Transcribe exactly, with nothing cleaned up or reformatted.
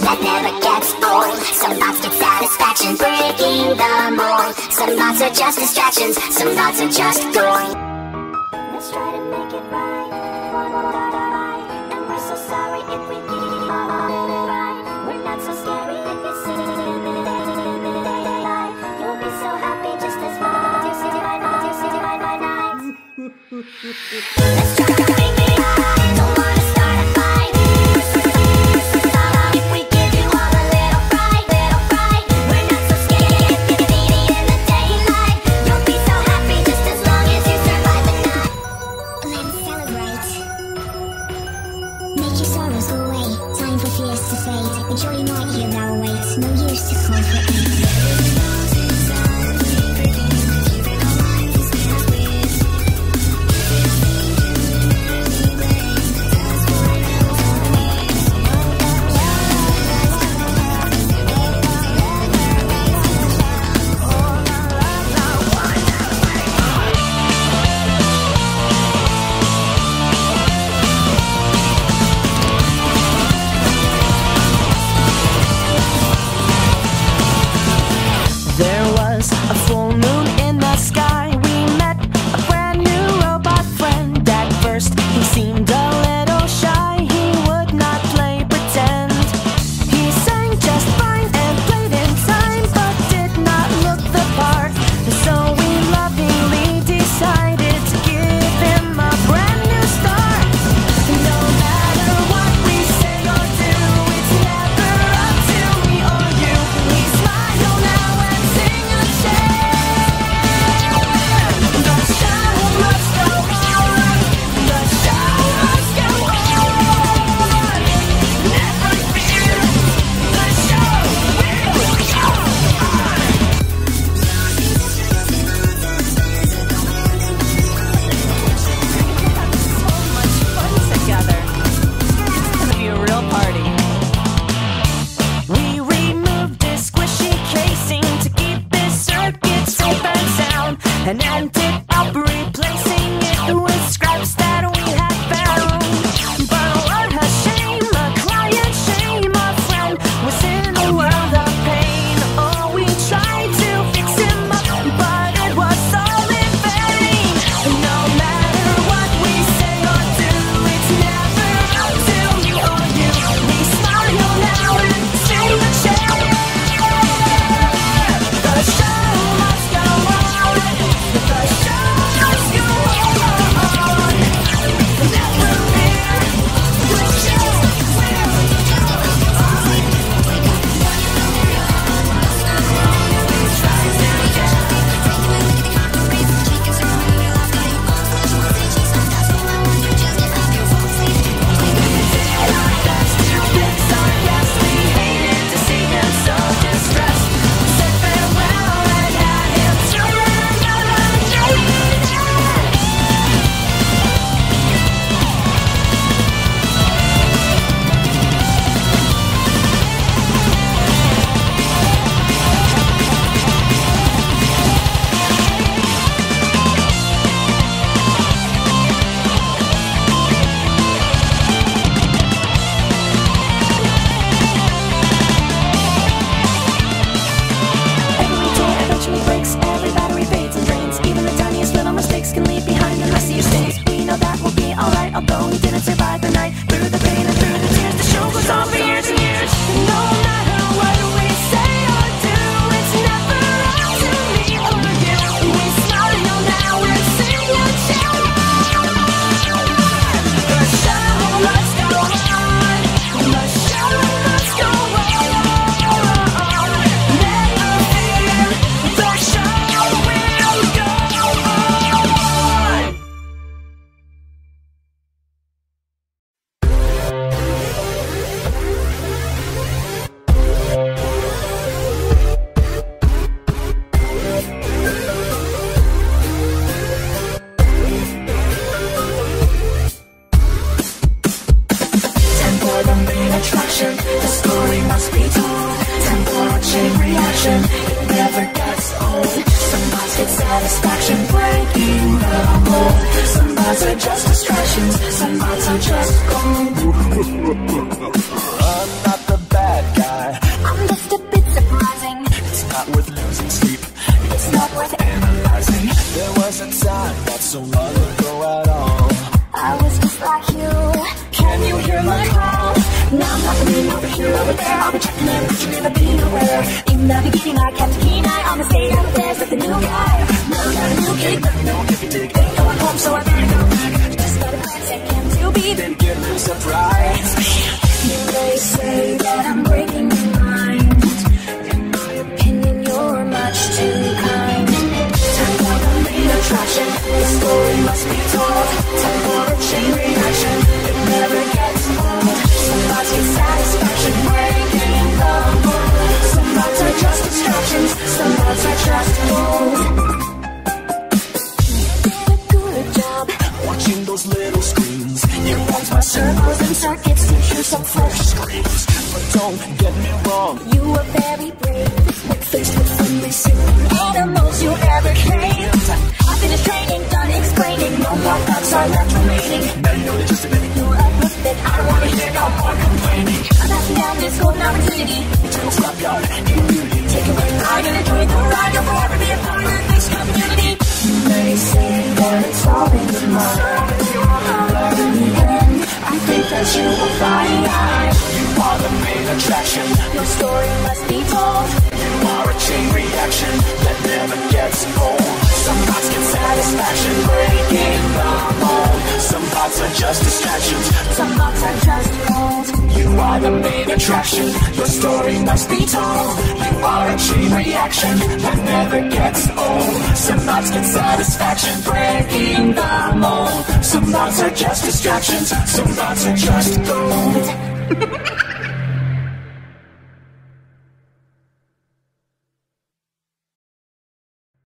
That never gets bored. Some thoughts get satisfaction, breaking the mold. Some thoughts are just distractions, some thoughts are just going. Let's try to make it right, one without a lie. And we're so sorry if we get it right. We're not so scary if it's in the day. You'll be so happy just as well. Do city by night, do city by night. Let's try to make it right. Don't wanna start a fight. satisfaction breaking the mold. Some thoughts are just distractions, some thoughts are just gold. I'm not the bad guy, I'm just a bit surprising. It's not worth losing sleep, it's not worth analyzing. There was a time not so long ago at all, I was just like you. Can you hear my call? Now I'm not the mean, not the hero over there. I'll be checking in, but you never been aware. In the beginning I kept a keen eye on the state out of affairs with the new guy. Now I got a new kid, but no iffy dick. Ain't going home, so I better go back. Just got a plan, second to be, then get a surprise. You may say that I'm breaking your mind. In my opinion, you're much too kind. Turns out I'm made of traction. The story must be told. Time for a chain reaction. It never gets old. Sometimes it's satisfaction, breaking the mold. Sometimes are just distractions, sometimes are just gold. You did a good job, watching those little screens. You watch my circles and circuits to hear some fresh screams. But don't get me wrong, you were very brave. When faced with friendly singing animals you ever came. I've finished training, done explaining. No more thoughts are left remaining. Now you know that just a minute you were up with it. I don't wanna hear no more complaining. I'm knocking down this golden opportunity. It's your scrapyard in beauty. Take away pride and enjoy the ride. You'll forever be a part of this community. You may say that it's all in your mind. But in the end, I think that you will find you are the main attraction. Your story must be told. You are a chain reaction that never gets old. Some thoughts get satisfaction, breaking the mold. Some thoughts are just distractions, some thoughts are just gold. You are the main attraction, your story must be told. You are a chain reaction that never gets old. Some thoughts get satisfaction, breaking the mold. Some thoughts are just distractions, some thoughts are just gold.